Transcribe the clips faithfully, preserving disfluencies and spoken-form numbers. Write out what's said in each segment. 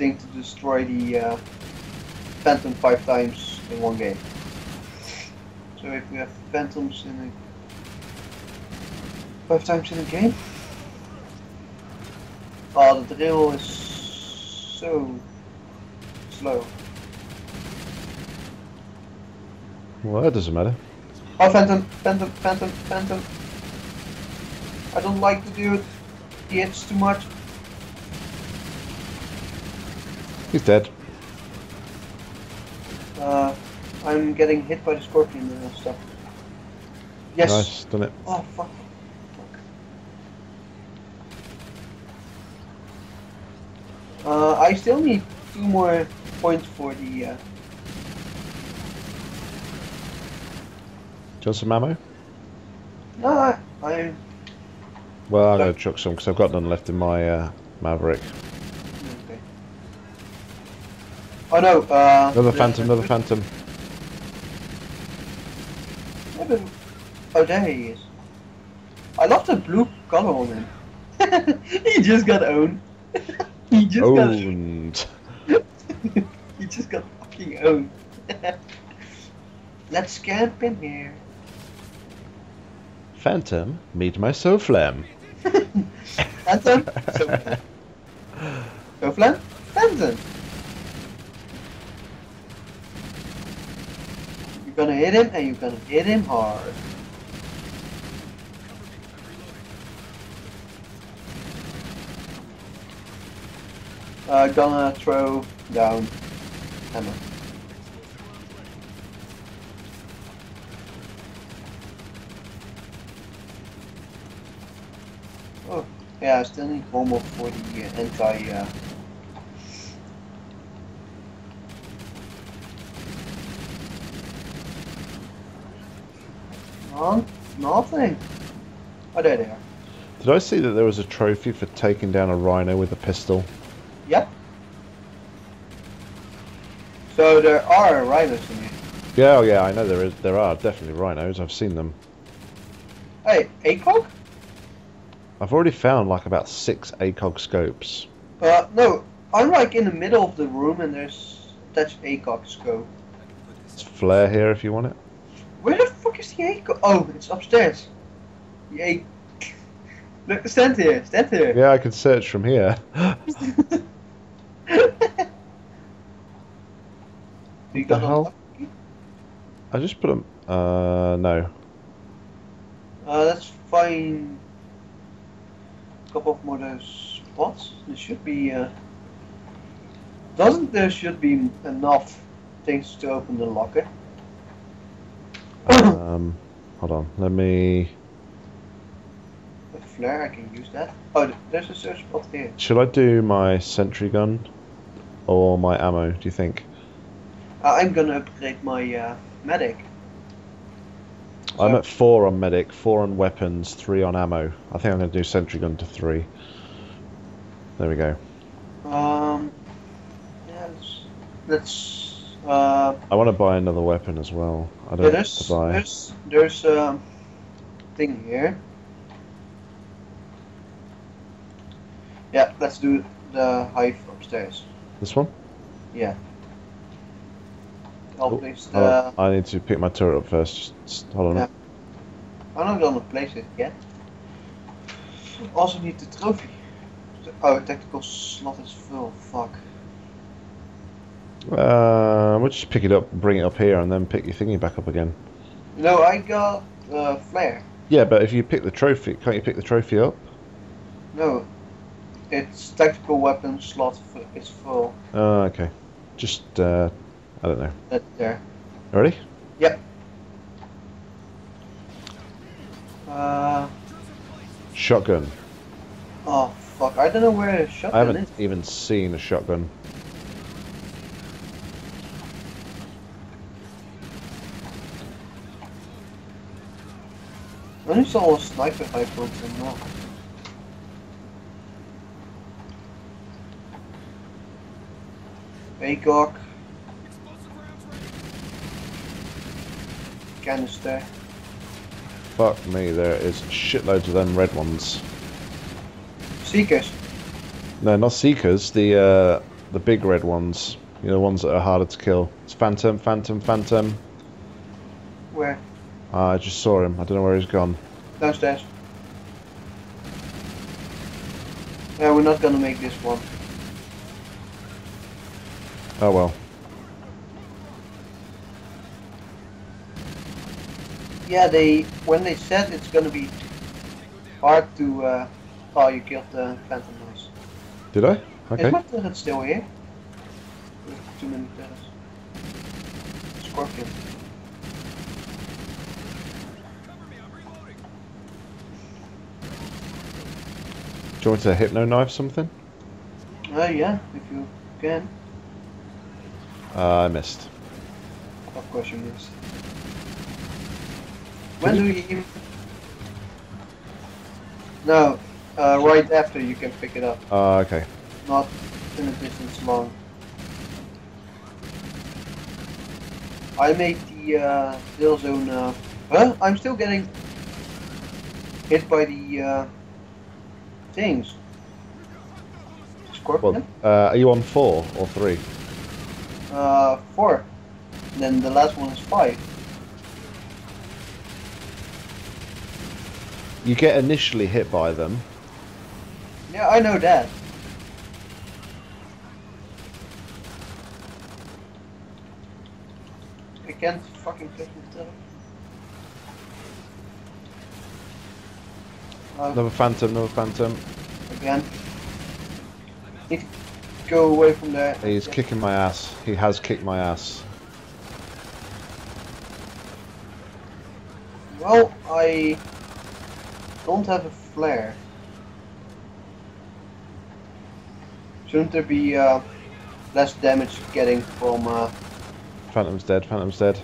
thing to destroy the uh, Phantom five times in one game. So if we have Phantoms in a... five times in a game? Oh, the drill is so slow. Well, that doesn't matter. Oh, Phantom, Phantom, Phantom, Phantom. I don't like to do it. He hits too much. He's dead. Uh, I'm getting hit by the scorpion and stuff. Yes. Nice, done it. Oh, fuck. Fuck. Uh, I still need two more points for the... Uh... Do you want some ammo? No, I... I'm... Well, I'm going to chuck some because I've got none left in my uh, Maverick. Okay. Oh no! Uh, another Phantom, another Phantom. Oh, there he is. I love the blue colour on him. He just got owned. He just owned. got owned. He just got fucking owned. Let's camp in here. Phantom, meet my Soflam. Phantom? Soflam? Soflam? Phantom! You're gonna hit him and you're gonna hit him hard. Uh, gonna throw down hammer. Oh, yeah, I still need one more for the uh, anti, uh... No, nothing. Oh, there they are. Did I see that there was a trophy for taking down a rhino with a pistol? Yep. So there are rhinos in here. Yeah, oh yeah, I know there is. There are definitely rhinos. I've seen them. Hey, ACOG? I've already found like about six ACOG scopes. Uh, no, I'm like in the middle of the room and there's attached ACOG scope. It's flare here if you want it. Where the fuck is the ACOG? Oh, it's upstairs. Yay. Look, stand here, stand here. Yeah, I can search from here. You got the hell? I just put them. Uh, no. Uh, that's fine. Couple of more those spots. There should be. Uh, doesn't there should be enough things to open the locker? Um, hold on. Let me. The flare. I can use that. Oh, there's a search spot here. Should I do my sentry gun or my ammo? Do you think? Uh, I'm gonna upgrade my uh, medic. So I'm at four on medic, four on weapons, three on ammo. I think I'm going to do sentry gun to three. There we go. Um, yeah, let's... let's uh, I want to buy another weapon as well. I don't yeah, there's, have to buy. There's, there's a thing here. Yeah, let's do the hive upstairs. This one? Yeah. I'll place the... oh, I need to pick my turret up first. Just, just hold on. Yeah. I'm not gonna place it yet. Also need the trophy. Oh, tactical slot is full. Fuck. Uh, we'll just pick it up, bring it up here, and then pick your thingy back up again. No, I got uh, flare. Yeah, but if you pick the trophy, can't you pick the trophy up? No. It's tactical weapon slot is full. Oh, uh, okay. Just. Uh, I don't know. That's there. Ready? Yep. Uh, shotgun. Oh fuck! I don't know where a shotgun is. I haven't is. even seen a shotgun. I only saw a sniper rifle and not. ACOG. Canister. Fuck me, there is shitloads of them red ones. Seekers? No, not Seekers, the uh, the big red ones. You know, the ones that are harder to kill. It's Phantom, Phantom, Phantom. Where? Uh, I just saw him. I don't know where he's gone. Downstairs. No, we're not gonna make this one. Oh well. Yeah, they when they said it's gonna be hard to. Uh, oh, you killed the Phantom noise. Did I? Okay. Is my turret still here? Too many turrets. Scorpion. Do you want to hypno knife something? Oh uh, yeah, if you can. Uh, I missed. Of course you missed. When do you? No, uh, right after you can pick it up. Ah, uh, okay. Not in a distance long. I made the uh, Drill Zone. Uh, huh? I'm still getting hit by the. Uh, Things. Scorpion? Well, uh, are you on four or three? Uh, four. And then the last one is five. You get initially hit by them. Yeah, I know that. I can't fucking click myself. Another Phantom, another Phantom. Again. Need to go away from there. He's yeah. kicking my ass. He has kicked my ass. Well, I don't have a flare. Shouldn't there be uh, less damage getting from... Uh... Phantom's dead, Phantom's dead.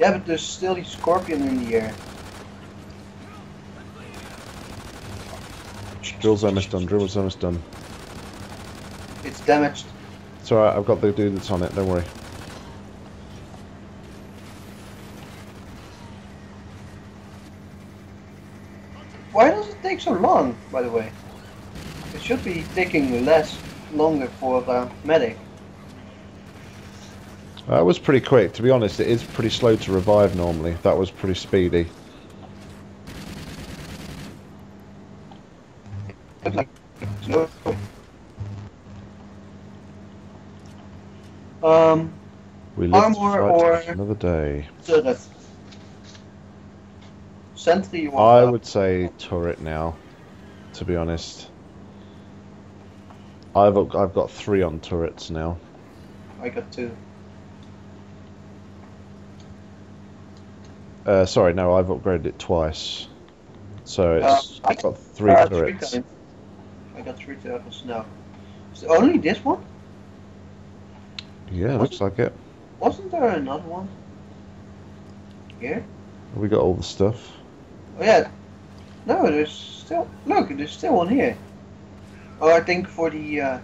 Yeah, but there's still the Scorpion in the air. Drill's almost done, drill's almost done. It's damaged. It's alright, I've got the dude that's on it, don't worry. Why does it take so long, by the way? It should be taking less, longer for the medic. That was pretty quick, to be honest. It is pretty slow to revive normally. That was pretty speedy. Um, we live armor or another day. Turret. Sentry or I would say turret now, to be honest. I've I've got three on turrets now. I got two. Uh, sorry, no, I've upgraded it twice, so it's uh, I've got three uh, turrets. Three I got three turtles now. So only this one? Yeah, wasn't, looks like it. Wasn't there another one? Here? We got all the stuff. Oh yeah. No, there's still... Look, there's still one here. Oh, I think for the... Uh,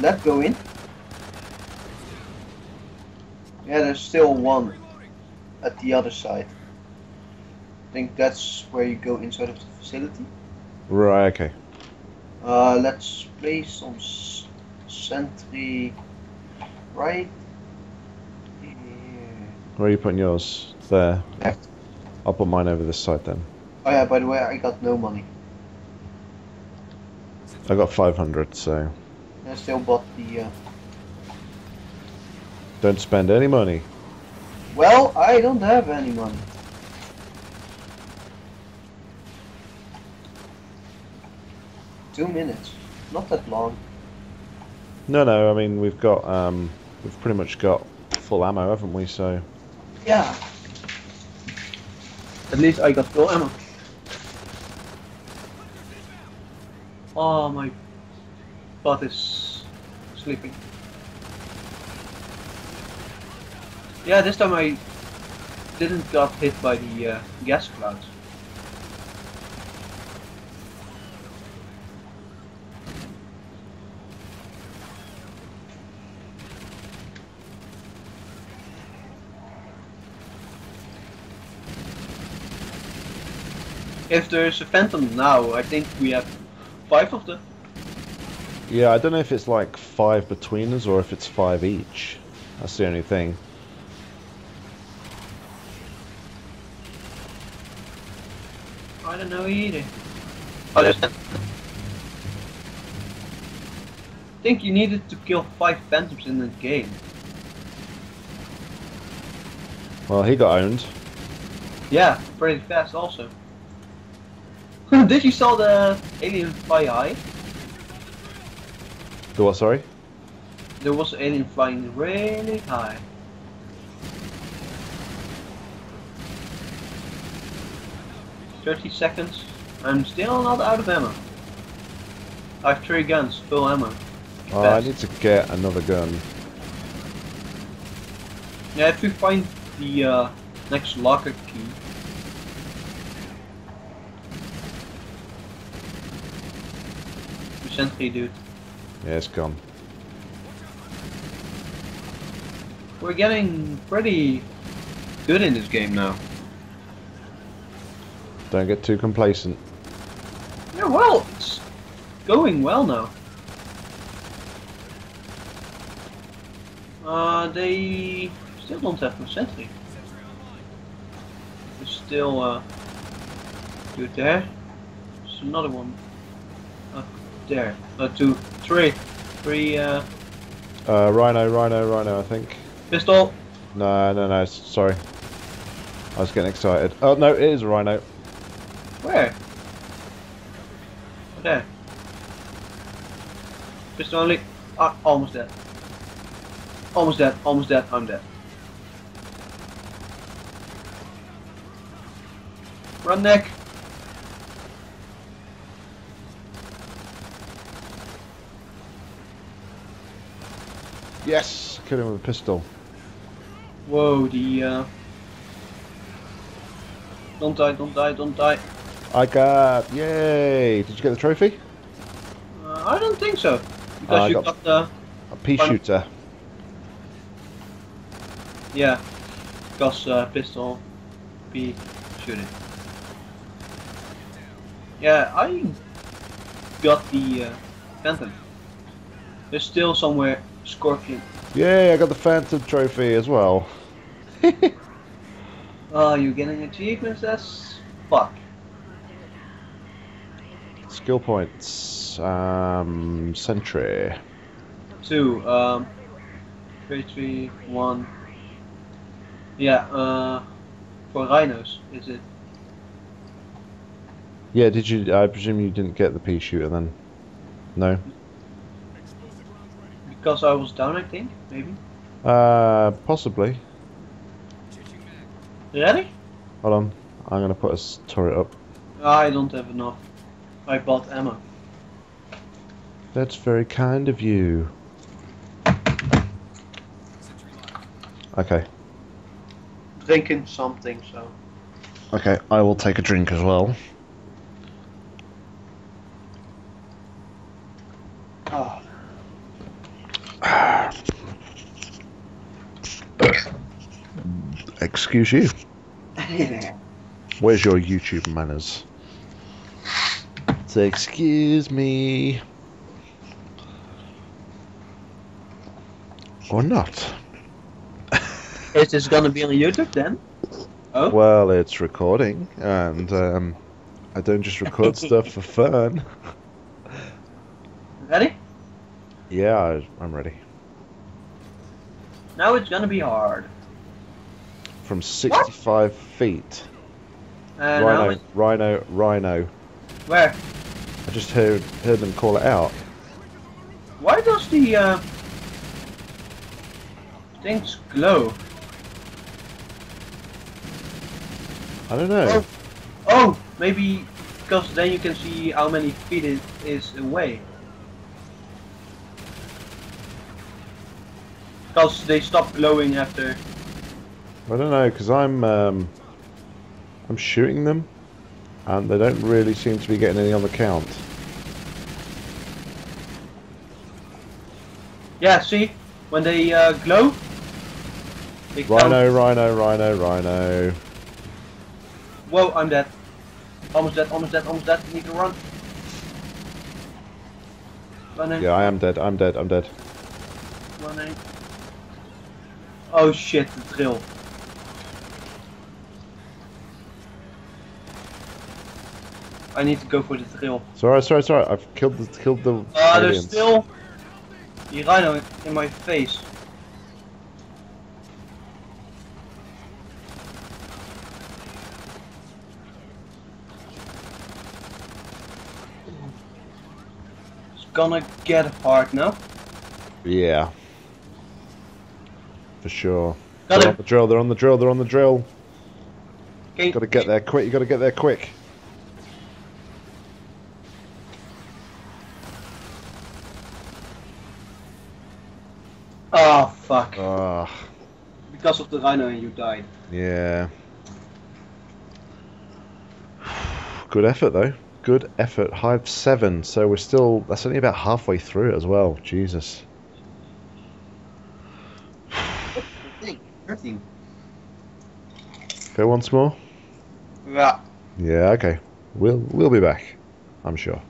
let go in. Yeah, there's still one. At the other side. I think that's where you go inside of the facility. Right, okay. Uh, let's place some sentry right here. Where are you putting yours? There. Yeah. I'll put mine over this side then. Oh yeah, by the way, I got no money. I got five hundred, so... I still bought the... Uh... Don't spend any money. Well, I don't have any money. Two minutes, not that long. No, no. I mean, we've got um, we've pretty much got full ammo, haven't we? So. Yeah. At least I got full ammo. Oh, my butt is sleeping. Yeah, this time I didn't got hit by the uh, gas clouds. If there's a Phantom now, I think we have five of them. Yeah, I don't know if it's like five between us or if it's five each. That's the only thing. I don't know either. Oh, there's ten. I think you needed to kill five phantoms in that game. Well, he got owned. Yeah, pretty fast also. Did you saw the alien fly high? The what, sorry? There was an alien flying really high. thirty seconds. I'm still not out of ammo. I have three guns, full ammo. Oh, I need to get another gun. Yeah, if you find the uh, next locker key. The sentry dude. Yeah, it's gone. We're getting pretty good in this game now. Don't get too complacent. Yeah, well, it's going well now. Uh, they still don't have no sentry. There's still, uh, two there. There's another one. Up there. Uh, two, three. Three, uh... Uh, Rhino, Rhino, Rhino, I think. Pistol! No, no, no, sorry. I was getting excited. Oh, no, it is a Rhino. Where? There. Pistol only. Ah, almost dead. Almost dead, almost dead, I'm dead. Run, Nick! Yes! Kill him with a pistol. Whoa, the... Uh... Don't die, don't die, don't die. I got... Yay! Did you get the trophy? Uh, I don't think so. Because uh, you got, got the... A pea shooter. Yeah, because uh, pistol, be shooting. Yeah, I got the uh, Phantom. There's still somewhere Scorpion. Yeah, I got the Phantom trophy as well. Oh, you're getting achievements as fuck. Skill points, um, sentry. Two, um, three, three, one. Yeah, uh, for rhinos, is it? Yeah, did you, I presume you didn't get the pea shooter then? No? Because I was down, I think, maybe? Uh, possibly. Ready? Hold on, I'm gonna put a turret up. I don't have enough. I bought ammo. That's very kind of you. Okay. Drinking something, so. Okay, I will take a drink as well. Oh. Excuse you. Where's your YouTube manners? So excuse me. Or not. Is this gonna be on YouTube then? Oh? Well, it's recording, and um, I don't just record stuff for fun. Ready? Yeah, I, I'm ready. Now it's gonna be hard. From sixty-five what? Feet. Uh, Rhino, no, Rhino, Rhino. Where? I just heard heard them call it out. Why does the uh, things glow? I don't know. Oh, oh, maybe because then you can see how many feet it is away. Because they stop glowing after. I don't know, because I'm um, I'm shooting them, and they don't really seem to be getting any on the count. Yeah, see, when they uh, glow. They Rhino, count. Rhino, Rhino, Rhino. Whoa, I'm dead. Almost dead, almost dead, almost dead. Need to run. Running. Yeah, I am dead, I'm dead, I'm dead. Running. Oh shit, the drill. I need to go for the drill. Sorry, sorry, sorry, I've killed the... Killed the uh, aliens. There's still... the rhino in my face. Gonna get hard now. Yeah. For sure. Got they're it. on the drill, they're on the drill, they're on the drill. Okay. Gotta get there quick, you gotta get there quick. Oh, fuck. Oh. Because of the rhino and you died. Yeah. Good effort, though. Good effort. Hive seven, so we're still, that's only about halfway through it as well. Jesus. thirteen. Go once more? Yeah. Yeah, okay. We'll we'll be back, I'm sure.